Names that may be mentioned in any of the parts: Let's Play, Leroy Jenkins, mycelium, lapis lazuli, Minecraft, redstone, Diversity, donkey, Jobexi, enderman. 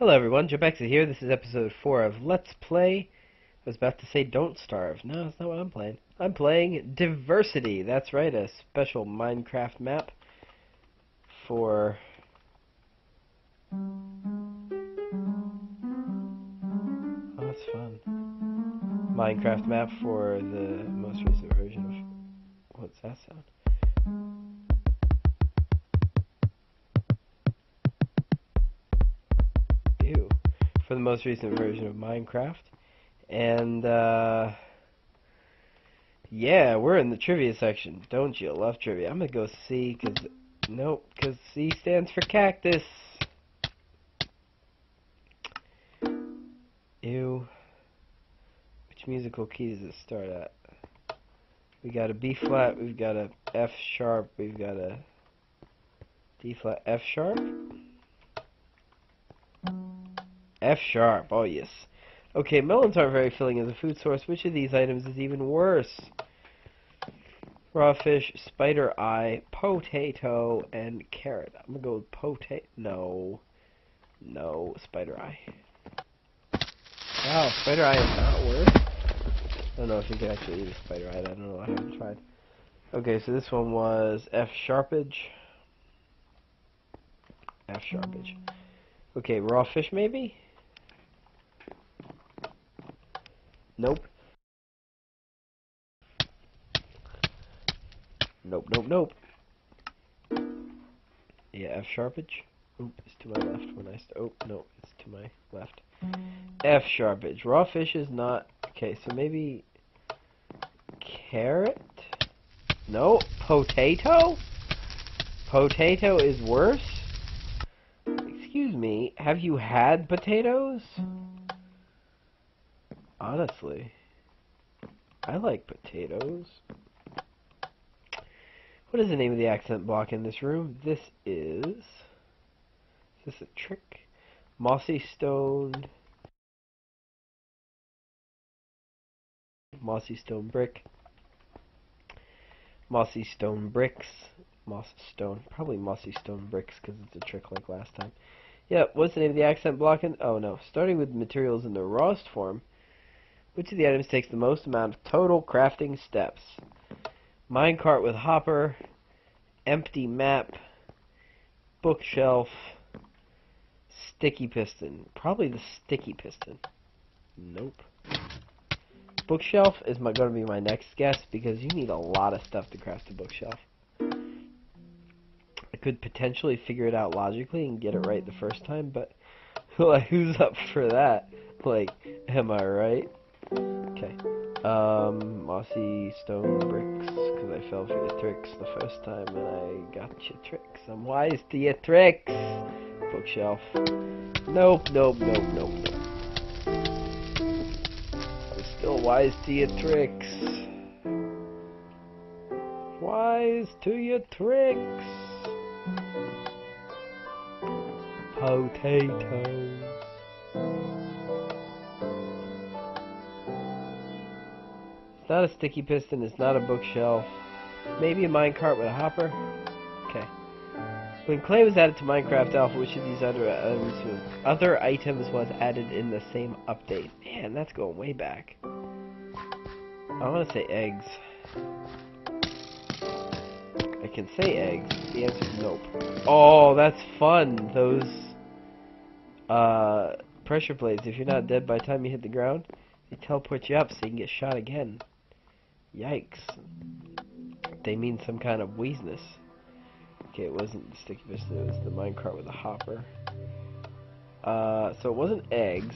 Hello everyone, Jobexi here. This is episode 4 of Let's Play. I was about to say Don't Starve. No, that's not what I'm playing. I'm playing Diversity. That's right, a special Minecraft map for... Oh, that's fun. Minecraft map for the most recent version of... What's that sound? For the most recent version of Minecraft, and yeah, we're in the trivia section. Don't you love trivia? I'm gonna go C, because nope, because C stands for cactus. Ew. Which musical key does it start at? We got a B flat, we've got a F sharp, we've got a D flat, F sharp. F sharp, oh yes. Okay, melons aren't very filling as a food source. Which of these items is even worse? Raw fish, spider eye, potato, and carrot. I'm gonna go with potato. No, spider eye. Wow, spider eye is not worse. I don't know if you can actually eat a spider eye. I don't know, I haven't tried. Okay, so this one was F sharpage. F sharpage. Okay, raw fish maybe? Nope. Yeah, F sharpage. Oop, it's to my left when I... Oh, no, it's to my left. F sharpage. Raw fish is not... Okay, so maybe... Carrot? No, potato? Potato is worse? Excuse me, have you had potatoes? Honestly, I like potatoes. What is the name of the accent block in this room? This is this a trick? Mossy stone. Mossy stone brick. Mossy stone bricks. Moss stone. Probably mossy stone bricks because it's a trick like last time. Yeah, what's the name of the accent block in? Oh no. Starting with materials in the rawest form. Which of the items takes the most amount of total crafting steps? Minecart with hopper, empty map, bookshelf, sticky piston. Probably the sticky piston. Nope. Bookshelf is going to be my next guess because you need a lot of stuff to craft a bookshelf. I could potentially figure it out logically and get it right the first time, but like, who's up for that? Like, am I right? Okay. Mossy stone bricks, because I fell for your tricks the first time and I got your tricks. I'm wise to your tricks! Bookshelf. Nope. I'm still wise to your tricks. Wise to your tricks! Potatoes. It's not a sticky piston, it's not a bookshelf. Maybe a minecart with a hopper? Okay. When clay was added to Minecraft Alpha, which of these other items was added in the same update? Man, that's going way back. I want to say eggs. I can say eggs. The answer is nope. Oh, that's fun! Those... pressure plates. If you're not dead by the time you hit the ground, they teleport you up so you can get shot again. Yikes. They mean some kind of wheeziness. Okay, it wasn't the sticky piston, it was the minecart with a hopper. So it wasn't eggs.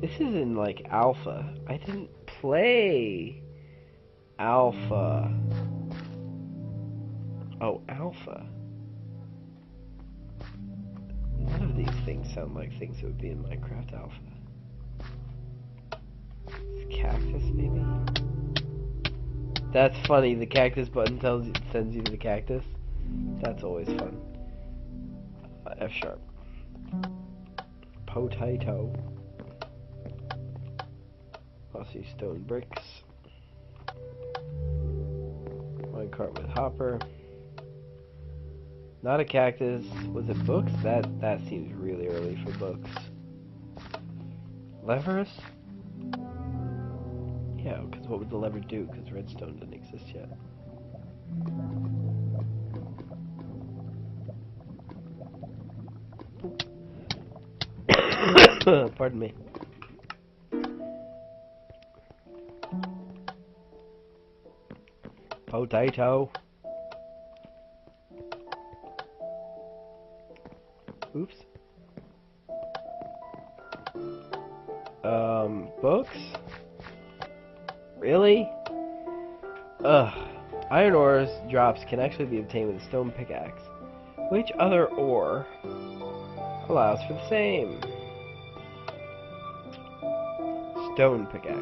This is in, like, alpha. I didn't play alpha. Oh, alpha. None of these things sound like things that would be in Minecraft Alpha. Cactus, maybe? That's funny, the cactus button sends you to the cactus. That's always fun. F sharp. Potato. Mossy stone bricks. Minecart with hopper. Not a cactus. Was it books? That seems really early for books. Levers? Yeah, because what would the lever do? Because redstone doesn't exist yet. Pardon me. Potato. Oops. Books? Really? Ugh. Iron ores drops can actually be obtained with a stone pickaxe. Which other ore allows for the same? Stone pickaxe.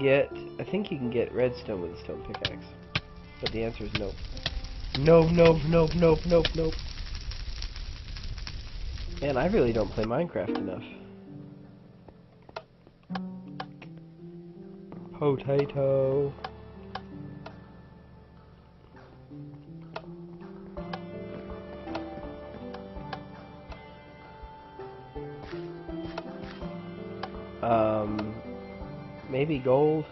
I think you can get redstone with a stone pickaxe. But the answer is nope. Nope, nope, nope, nope, nope, nope. Man, I really don't play Minecraft enough. Potato. Maybe gold?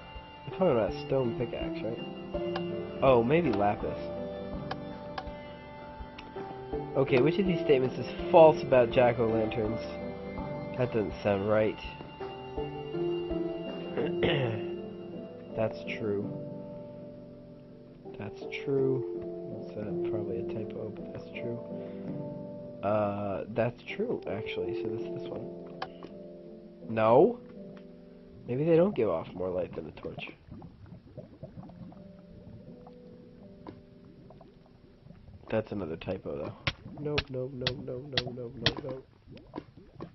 We're talking about a stone pickaxe, right? Oh, maybe lapis. Okay, which of these statements is false about jack-o'-lanterns? That doesn't sound right. That's true. That's true. What's that? Probably a typo, but that's true. That's true, actually. So that's this one. No? Maybe they don't give off more light than a torch. That's another typo, though. Nope, nope, nope, nope, nope, nope, nope, nope.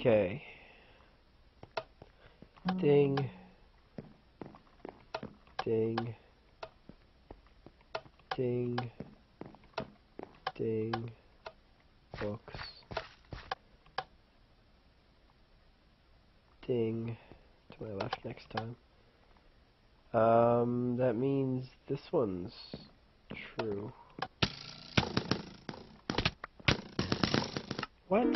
Okay. Ding. Ding. Ding. Ding. Books. Ding. To my left next time. That means this one's true. What?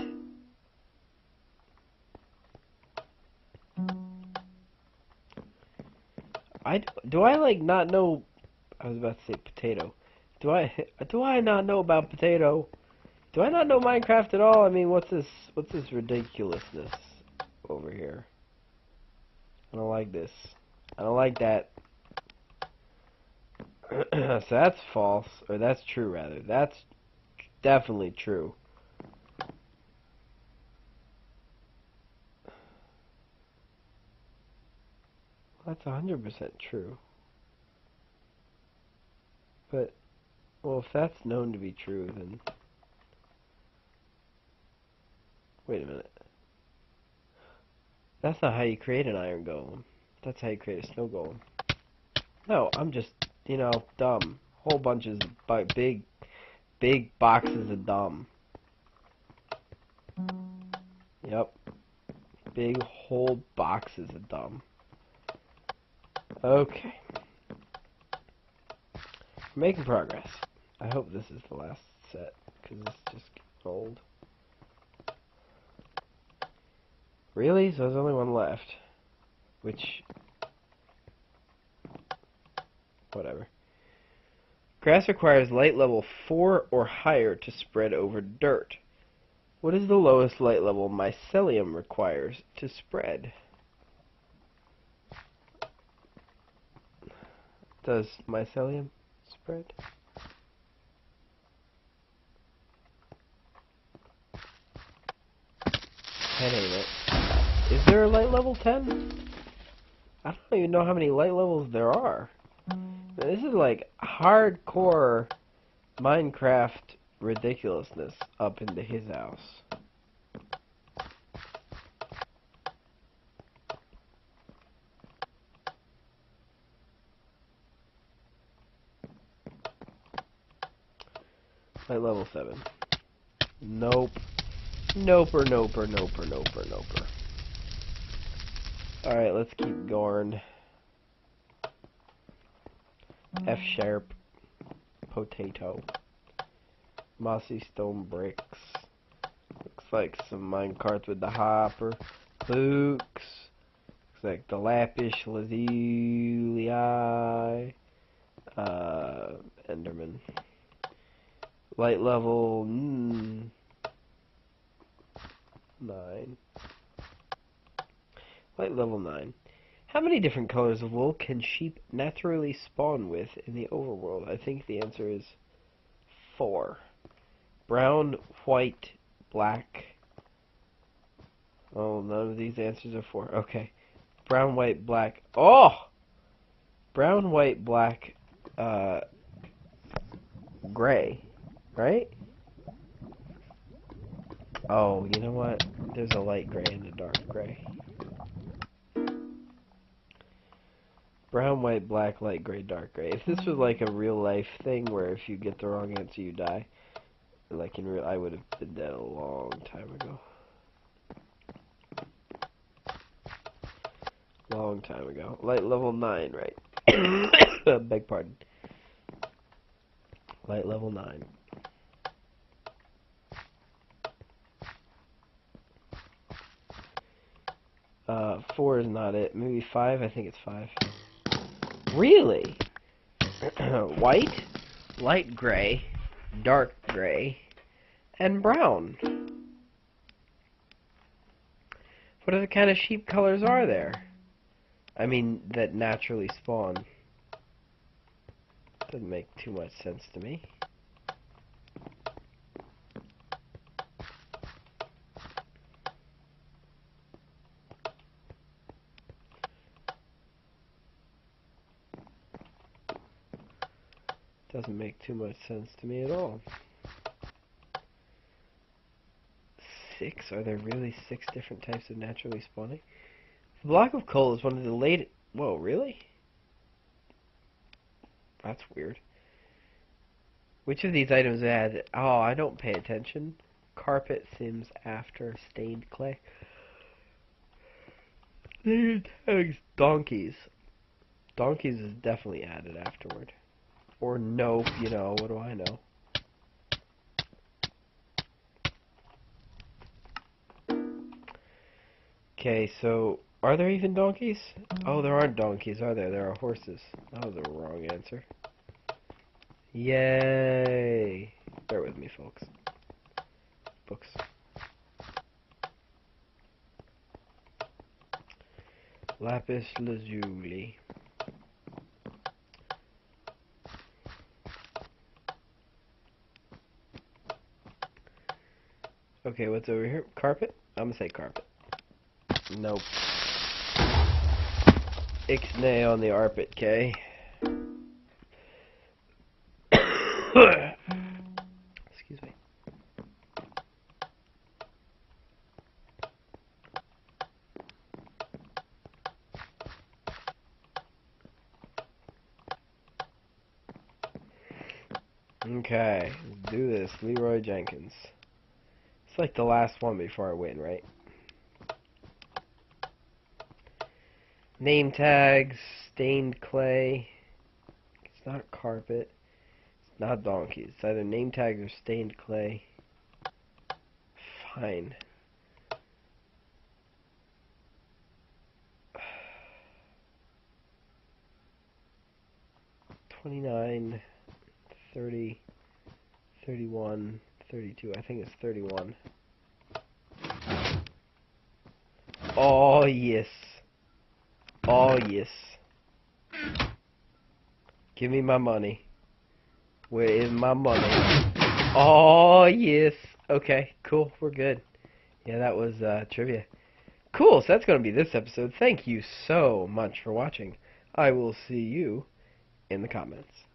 Do I like not know? I was about to say potato. Do I not know about potato? Do I not know Minecraft at all? I mean, what's this ridiculousness over here? I don't like this. I don't like that. So that's false, or that's true rather. That's definitely true. That's 100% true. But, well, if that's known to be true, then... Wait a minute. That's not how you create an iron golem. That's how you create a snow golem. No, I'm just, you know, dumb. Whole bunches of big boxes of dumb. Yep. Big whole boxes of dumb. Okay. We're making progress. I hope this is the last set, because it's just getting old. Really? So there's only one left. Which... whatever. Grass requires light level 4 or higher to spread over dirt. What is the lowest light level mycelium requires to spread? Does mycelium spread? That ain't it. Is there a light level 10? I don't even know how many light levels there are. This is like hardcore Minecraft ridiculousness up into his house. Light level 7. Nope. Noper, noper, noper, noper, noper. Alright, let's keep going. F-sharp, potato, mossy stone bricks, looks like some minecart with the hopper, hooks, looks like the lapish lazuli, enderman, light level 9, light level 9. How many different colors of wool can sheep naturally spawn with in the overworld? I think the answer is 4. Brown, white, black. Oh, none of these answers are 4. Okay. Brown, white, black. Oh! Brown, white, black, gray. Right? Oh, you know what? There's a light gray and a dark gray. Brown, white, black, light gray, dark gray. If this was like a real life thing where if you get the wrong answer you die, like in real, I would have been dead a long time ago. Long time ago. Light level 9, right? Beg pardon. Light level 9. Four is not it. Maybe 5? I think it's 5. Really? White, light gray, dark gray, and brown. What other kind of sheep colors are there? I mean, that naturally spawn. Doesn't make too much sense to me. Doesn't make too much sense to me at all. 6? Are there really 6 different types of naturally spawning? The block of coal is one of the latest... Whoa, really? That's weird. Which of these items add... Oh, I don't pay attention. Carpet sims after stained clay. Donkeys. Donkeys is definitely added afterward. Or nope, you know, what do I know? Okay, so, are there even donkeys? Oh, there aren't donkeys, are there? There are horses. That was a wrong answer. Yay! Bear with me, folks. Books. Lapis lazuli. Okay, what's over here? Carpet? I'm gonna say carpet. Nope. Ixnay on the arpit, K. Excuse me. Okay, let's do this. Leroy Jenkins. It's like the last one before I win, right? Name tags, stained clay. It's not carpet. It's not donkeys. It's either name tags or stained clay. Fine. $29, 30, 31. 32. I think it's 31. Oh, yes. Oh, yes. Give me my money. Where is my money? Oh, yes. Okay, cool. We're good. Yeah, that was trivia. Cool, so that's going to be this episode. Thank you so much for watching. I will see you in the comments.